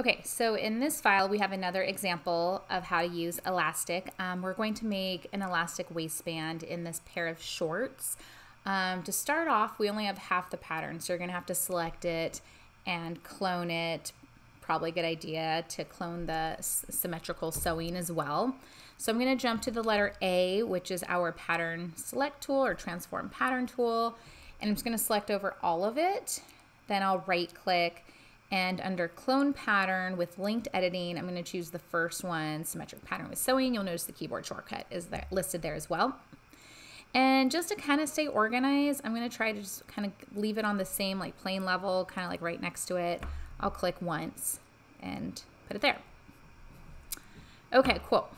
Okay, so in this file, we have another example of how to use elastic. We're going to make an elastic waistband in this pair of shorts. To start off, we only have half the pattern, so you're gonna have to select it and clone it. Probably a good idea to clone the symmetrical sewing as well. So I'm gonna jump to the letter A, which is our pattern select tool or transform pattern tool, and I'm just gonna select over all of it. Then I'll right click, and under clone pattern with linked editing, I'm going to choose the first one, symmetric pattern with sewing. You'll notice the keyboard shortcut is listed there as well. And just to kind of stay organized, I'm going to try to just kind of leave it on the same like plain level, kind of like right next to it. I'll click once and put it there. Okay, cool.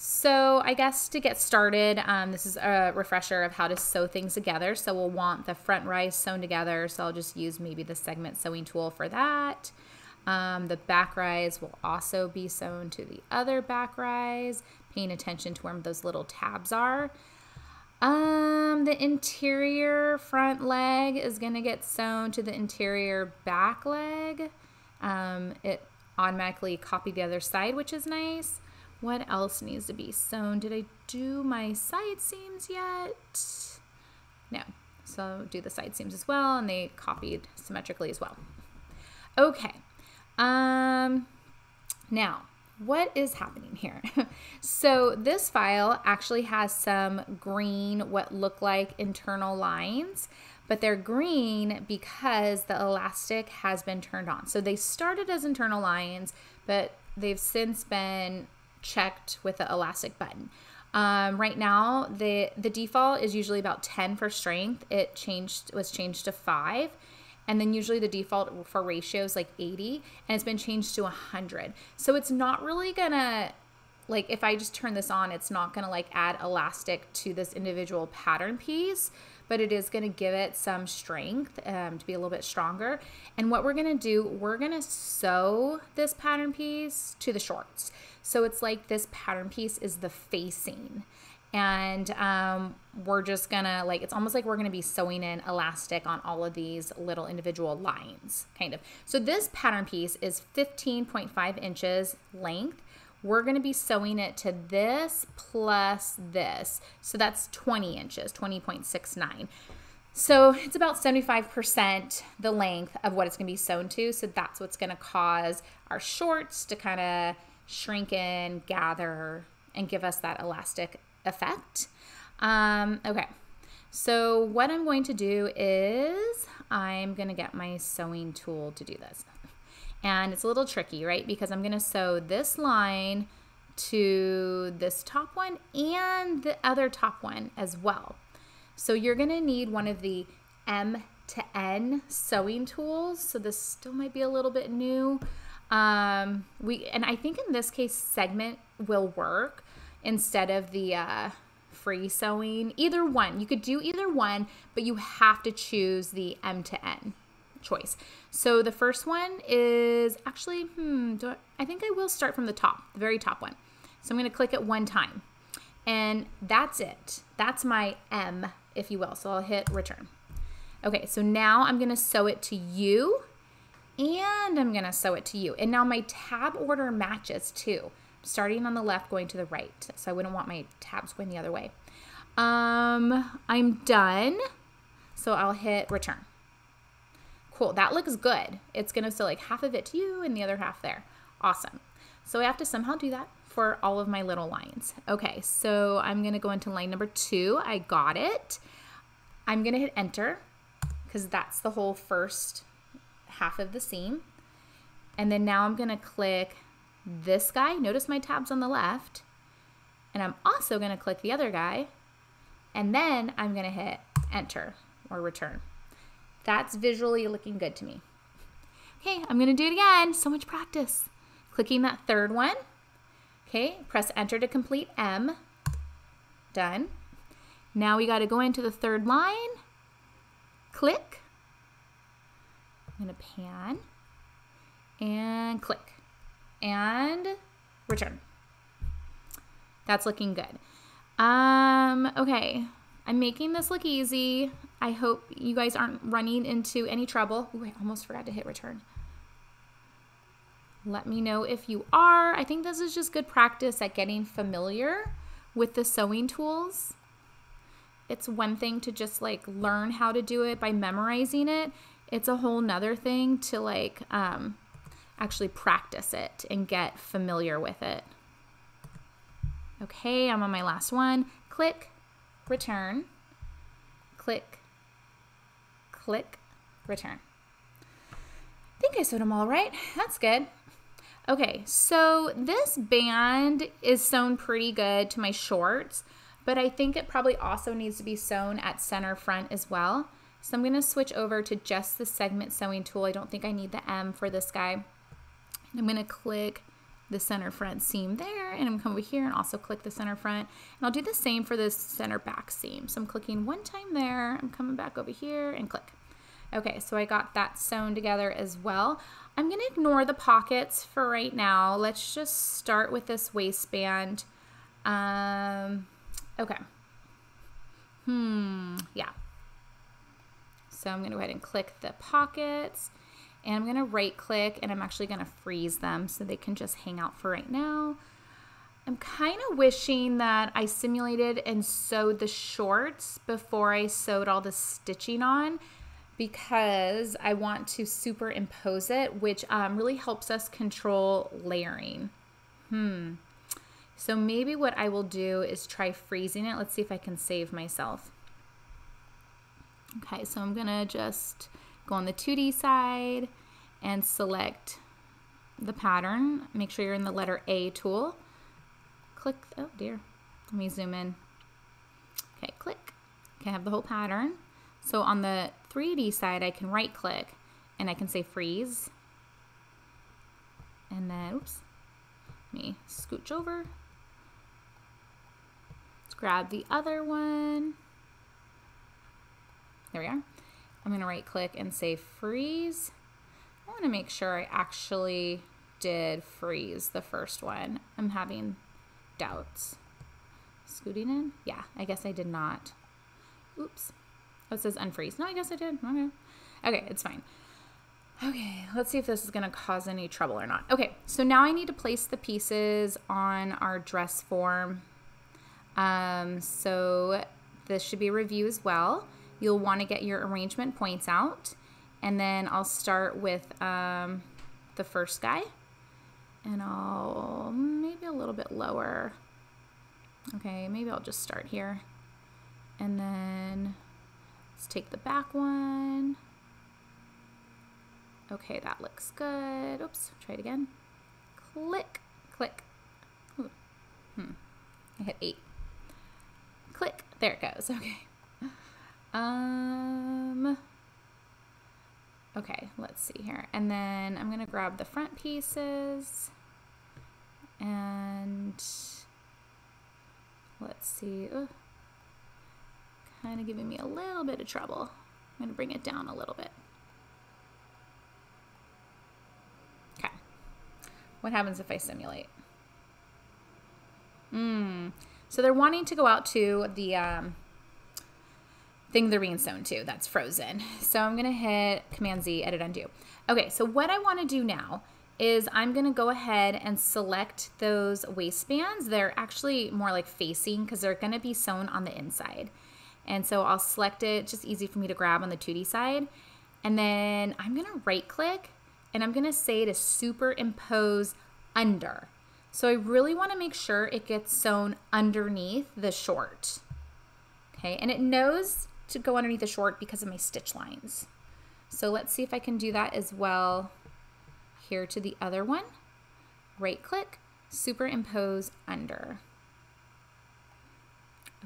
So I guess to get started, this is a refresher of how to sew things together. So we'll want the front rise sewn together. So I'll just use maybe the segment sewing tool for that. The back rise will also be sewn to the other back rise, paying attention to where those little tabs are. The interior front leg is gonna get sewn to the interior back leg. It automatically copied the other side, which is nice. What else needs to be sewn? Did I do my side seams yet? No, so do the side seams as well, and they copied symmetrically as well. Okay, now what is happening here? So this file actually has some green, what look like internal lines, but they're green because the elastic has been turned on. So they started as internal lines, but they've since been checked with the elastic button. Right now, the default is usually about 10 for strength. It was changed to 5. And then usually the default for ratio is like 80, and it's been changed to 100. So it's not really gonna, like if I just turn this on, it's not gonna like add elastic to this individual pattern piece, but it is gonna give it some strength to be a little bit stronger. And what we're gonna do, we're gonna sew this pattern piece to the shorts. So it's like this pattern piece is the facing. And we're just gonna like, it's almost like we're gonna be sewing in elastic on all of these little individual lines, kind of. So this pattern piece is 15.5 inches length. We're gonna be sewing it to this plus this. So that's 20 inches, 20.69. So it's about 75% the length of what it's gonna be sewn to. So that's what's gonna cause our shorts to kind of shrink in, gather, and give us that elastic effect. Okay, so what I'm going to do is I'm gonna get my sewing tool to do this. And it's a little tricky, right? Because I'm gonna sew this line to this top one and the other top one as well. So you're gonna need one of the M to N sewing tools. So this still might be a little bit new. And I think in this case, segment will work instead of the free sewing. Either one, you could do either one, but you have to choose the M to N choice. So the first one is actually, I think I will start from the top, the very top one. So I'm gonna click it one time and that's it. That's my M, if you will. So I'll hit return. Okay, so now I'm gonna sew it to you. And I'm gonna sew it to you. And now my tab order matches too. Starting on the left, going to the right. So I wouldn't want my tabs going the other way. I'm done. So I'll hit return. Cool, that looks good. It's gonna sew like half of it to you and the other half there. Awesome. So I have to somehow do that for all of my little lines. Okay, so I'm gonna go into line number 2. I got it. I'm gonna hit enter because that's the whole first half of the seam. And then now I'm gonna click this guy. Notice my tabs on the left. And I'm also gonna click the other guy. And then I'm gonna hit enter or return. That's visually looking good to me. Okay, I'm gonna do it again. So much practice. Clicking that third one. Okay, press enter to complete M. Done. Now we gotta go into the third line. Click. I'm gonna pan and click and return. That's looking good. Okay, I'm making this look easy. I hope you guys aren't running into any trouble. Ooh, I almost forgot to hit return. Let me know if you are. I think this is just good practice at getting familiar with the sewing tools. It's one thing to just like learn how to do it by memorizing it. It's a whole nother thing to like actually practice it and get familiar with it. Okay, I'm on my last one. Click, return, click, click, return. I think I sewed them all right. That's good. Okay, so this band is sewn pretty good to my shorts, but I think it probably also needs to be sewn at center front as well. So I'm gonna switch over to just the segment sewing tool. I don't think I need the M for this guy. And I'm gonna click the center front seam there, and I'm gonna come over here and also click the center front. And I'll do the same for the center back seam. So I'm clicking one time there, I'm coming back over here and click. Okay, so I got that sewn together as well. I'm gonna ignore the pockets for right now. Let's just start with this waistband. Okay. Yeah. So I'm gonna go ahead and click the pockets, and I'm gonna right click, and I'm actually gonna freeze them so they can just hang out for right now. I'm kind of wishing that I simulated and sewed the shorts before I sewed all the stitching on, because I want to superimpose it, which really helps us control layering. So maybe what I will do is try freezing it. Let's see if I can save myself. Okay, so I'm gonna just go on the 2D side and select the pattern. Make sure you're in the letter A tool. Click, oh dear, let me zoom in. Okay, click, okay, I have the whole pattern. So on the 3D side, I can right click and I can say freeze. And then, oops, let me scooch over. Let's grab the other one. There we are. I'm gonna right click and say freeze. I wanna make sure I actually did freeze the first one. I'm having doubts. Scooting in? Yeah, I guess I did not. Oops. Oh, it says unfreeze. No, I guess I did. Okay. Okay, it's fine. Okay, let's see if this is gonna cause any trouble or not. Okay, so now I need to place the pieces on our dress form. So this should be a review as well. You'll wanna get your arrangement points out, and then I'll start with the first guy, and I'll maybe a little bit lower. Okay, maybe I'll just start here, and then let's take the back one. Okay, that looks good. Oops, try it again. Click, click. Ooh. I hit 8. Click, there it goes, okay. Okay, let's see here. And then I'm gonna grab the front pieces, and let's see. Ooh. Kind of giving me a little bit of trouble. I'm gonna bring it down a little bit. Okay. What happens if I simulate? So they're wanting to go out to the thing they're being sewn to that's frozen. So I'm gonna hit Command Z, edit, undo. Okay, so what I wanna do now is I'm gonna go ahead and select those waistbands. They're actually more like facing, because they're gonna be sewn on the inside. And so I'll select it, just easy for me to grab on the 2D side. And then I'm gonna right click, and I'm gonna say to superimpose under. So I really wanna make sure it gets sewn underneath the short. Okay, and it knows to go underneath the short because of my stitch lines. So let's see if I can do that as well here to the other one. Right click, superimpose under.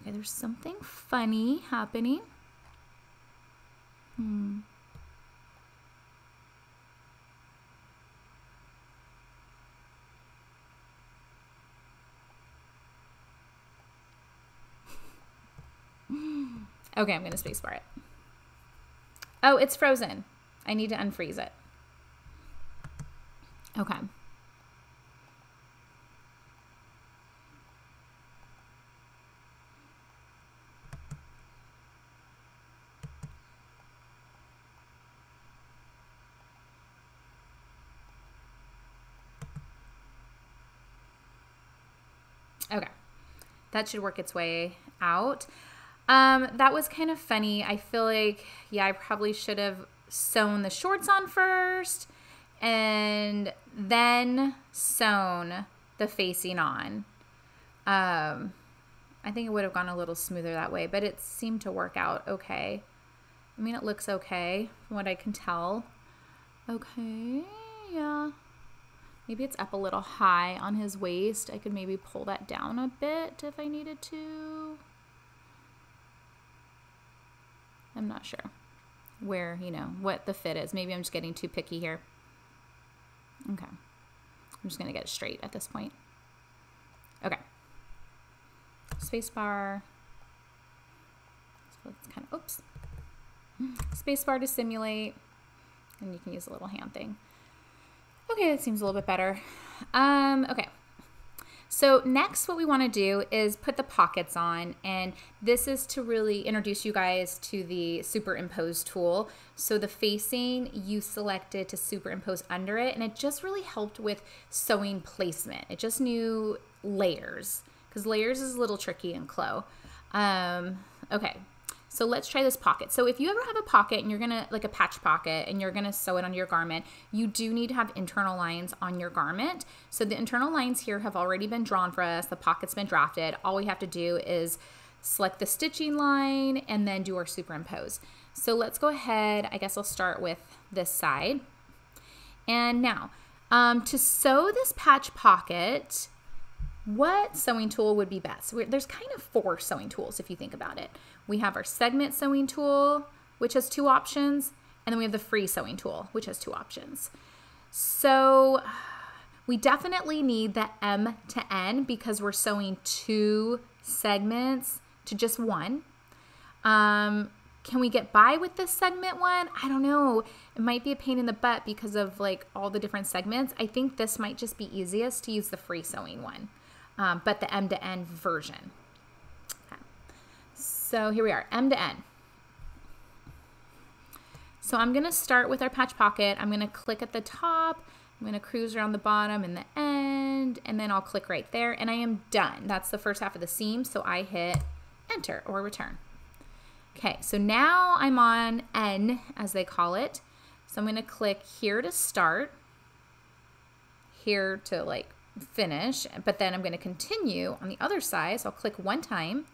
Okay, there's something funny happening. Okay, I'm gonna spacebar it. Oh, it's frozen. I need to unfreeze it. Okay. Okay, that should work its way out. That was kind of funny. I feel like, yeah, I probably should have sewn the shorts on first and then sewn the facing on. I think it would have gone a little smoother that way, but it seemed to work out okay. I mean, it looks okay from what I can tell. Okay, yeah. Maybe it's up a little high on his waist. I could maybe pull that down a bit if I needed to. I'm not sure where, you know, what the fit is. Maybe I'm just getting too picky here. Okay. I'm just going to get it straight at this point. Okay. Spacebar. So it's kind of, oops. Spacebar to simulate. And you can use a little hand thing. Okay, that seems a little bit better. Okay. So next what we want to do is put the pockets on, and this is to really introduce you guys to the superimpose tool. So the facing you selected to superimpose under it, and it just really helped with sewing placement. It just knew layers, because layers is a little tricky in Clo. Okay, so let's try this pocket. So if you ever have a pocket and you're gonna, like a patch pocket, and you're gonna sew it onto your garment, you do need to have internal lines on your garment. So the internal lines here have already been drawn for us. The pocket's been drafted. All we have to do is select the stitching line and then do our superimpose. So let's go ahead. I guess I'll start with this side. And now to sew this patch pocket, what sewing tool would be best? There's kind of four sewing tools if you think about it. We have our segment sewing tool, which has two options, and then we have the free sewing tool, which has two options. So we definitely need the M to N because we're sewing two segments to just one. Can we get by with this segment one? I don't know. It might be a pain in the butt because of like all the different segments. I think this might just be easiest to use the free sewing one, but the M to N version. Okay. So here we are, M to N. So I'm gonna start with our patch pocket. I'm gonna click at the top. I'm gonna cruise around the bottom and the end, and then I'll click right there and I am done. That's the first half of the seam. So I hit enter or return. Okay, so now I'm on N, as they call it. So I'm gonna click here to start, here to like finish, but then I'm gonna continue on the other side. So I'll click one time,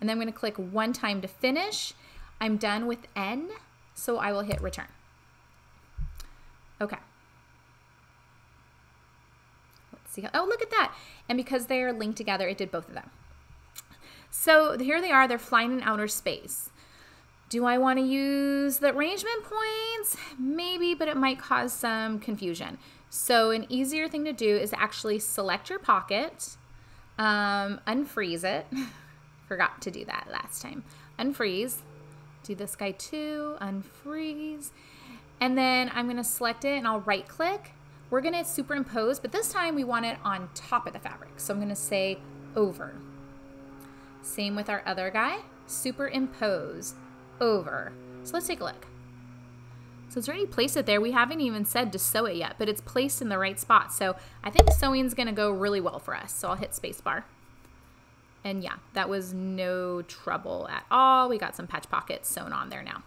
and then I'm gonna click one time to finish. I'm done with N, so I will hit return. Okay. Let's see how, oh, look at that. And because they are linked together, it did both of them. So here they are, they're flying in outer space. Do I want to use the arrangement points? Maybe, but it might cause some confusion. So an easier thing to do is actually select your pocket, unfreeze it. Forgot to do that last time. Unfreeze, do this guy too, unfreeze. And then I'm gonna select it and I'll right click. We're gonna superimpose, but this time we want it on top of the fabric. So I'm gonna say over. Same with our other guy, superimpose over. So let's take a look. So it's already placed it there. We haven't even said to sew it yet, but it's placed in the right spot. So I think sewing's gonna go really well for us. So I'll hit spacebar. And yeah, that was no trouble at all. We got some patch pockets sewn on there now.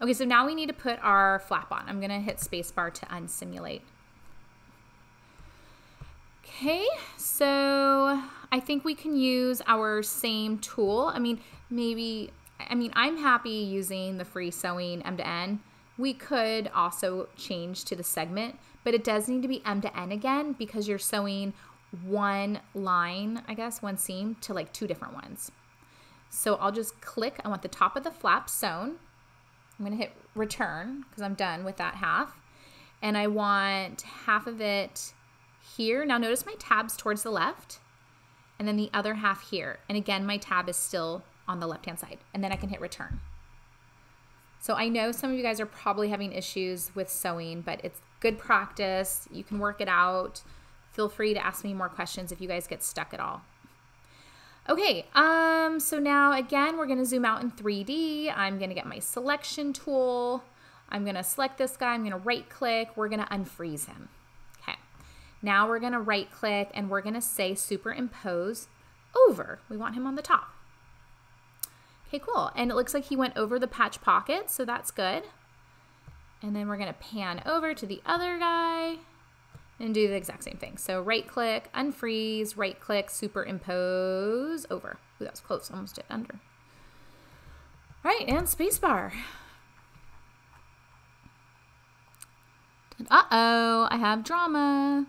Okay, so now we need to put our flap on. I'm gonna hit spacebar to unsimulate. Okay, so I think we can use our same tool. I mean, maybe, I mean, I'm happy using the free sewing M to N. We could also change to the segment, but it does need to be M to N again because you're sewing one line, I guess, one seam to like two different ones. So I'll just click, I want the top of the flap sewn. I'm gonna hit return because I'm done with that half. And I want half of it here. Now notice my tab's towards the left, and then the other half here. And again, my tab is still on the left-hand side, and then I can hit return. So I know some of you guys are probably having issues with sewing, but it's good practice. You can work it out. Feel free to ask me more questions if you guys get stuck at all. Okay, so now again, we're gonna zoom out in 3D. I'm gonna get my selection tool. I'm gonna select this guy, I'm gonna right click, we're gonna unfreeze him. Now we're going to right click and we're going to say superimpose over. We want him on the top. Okay, cool. And it looks like he went over the patch pocket, so that's good. And then we're going to pan over to the other guy and do the exact same thing. So right click, unfreeze, right click, superimpose over. Ooh, that was close. Almost did under. All right, and spacebar. Uh-oh, I have drama.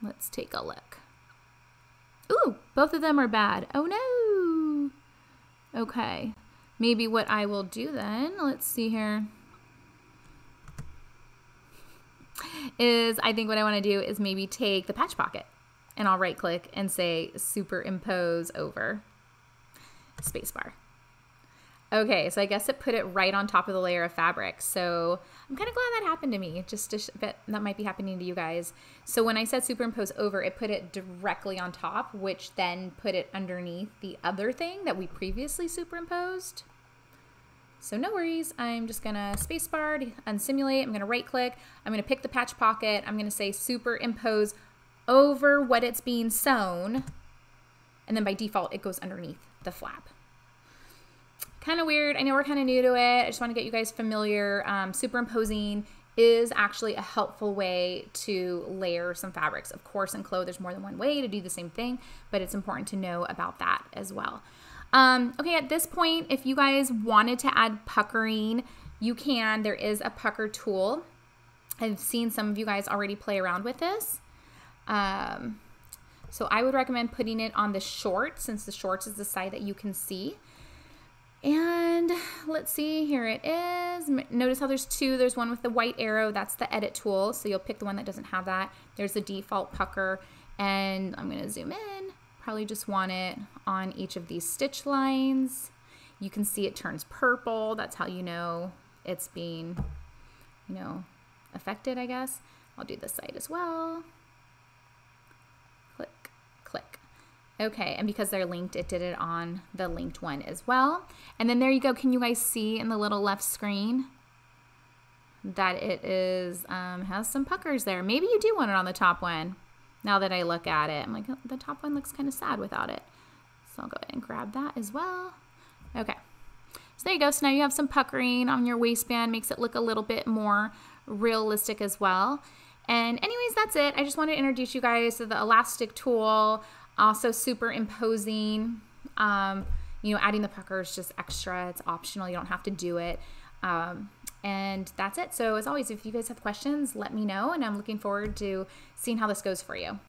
Let's take a look. Ooh, both of them are bad. Oh no. Okay, maybe what I will do then, let's see here, is I think what I want to do is maybe take the patch pocket and I'll right click and say superimpose over, spacebar. Okay, so I guess it put it right on top of the layer of fabric. So I'm kind of glad that happened to me, just a bit that might be happening to you guys. So when I said superimpose over, it put it directly on top, which then put it underneath the other thing that we previously superimposed. So no worries, I'm just gonna spacebar to unsimulate, I'm gonna right click, I'm gonna pick the patch pocket, I'm gonna say superimpose over what it's being sewn, and then by default it goes underneath the flap. Kind of weird. I know we're kind of new to it. I just want to get you guys familiar. Superimposing is actually a helpful way to layer some fabrics. Of course, in Clo, there's more than one way to do the same thing, but it's important to know about that as well. Okay, at this point, if you guys wanted to add puckering, you can. There is a pucker tool. I've seen some of you guys already play around with this. So I would recommend putting it on the shorts, since the shorts is the side that you can see. And let's see, here it is. Notice how there's two. There's one with the white arrow. That's the edit tool. So you'll pick the one that doesn't have that. There's the default pucker. And I'm going to zoom in. Probably just want it on each of these stitch lines. You can see it turns purple. That's how you know it's being, you know, affected, I guess. I'll do this side as well. Click, click. Okay, and because they're linked, it did it on the linked one as well. And then there you go. Can you guys see in the little left screen that it is has some puckers there? Maybe you do want it on the top one. Now that I look at it, I'm like, oh, the top one looks kind of sad without it. So I'll go ahead and grab that as well. Okay, so there you go. So now you have some puckering on your waistband. Makes it look a little bit more realistic as well. And anyways, that's it. I just wanted to introduce you guys to the elastic tool. Also superimposing, you know, adding the puckers, just extra. It's optional. You don't have to do it. And that's it. So as always, if you guys have questions, let me know. And I'm looking forward to seeing how this goes for you.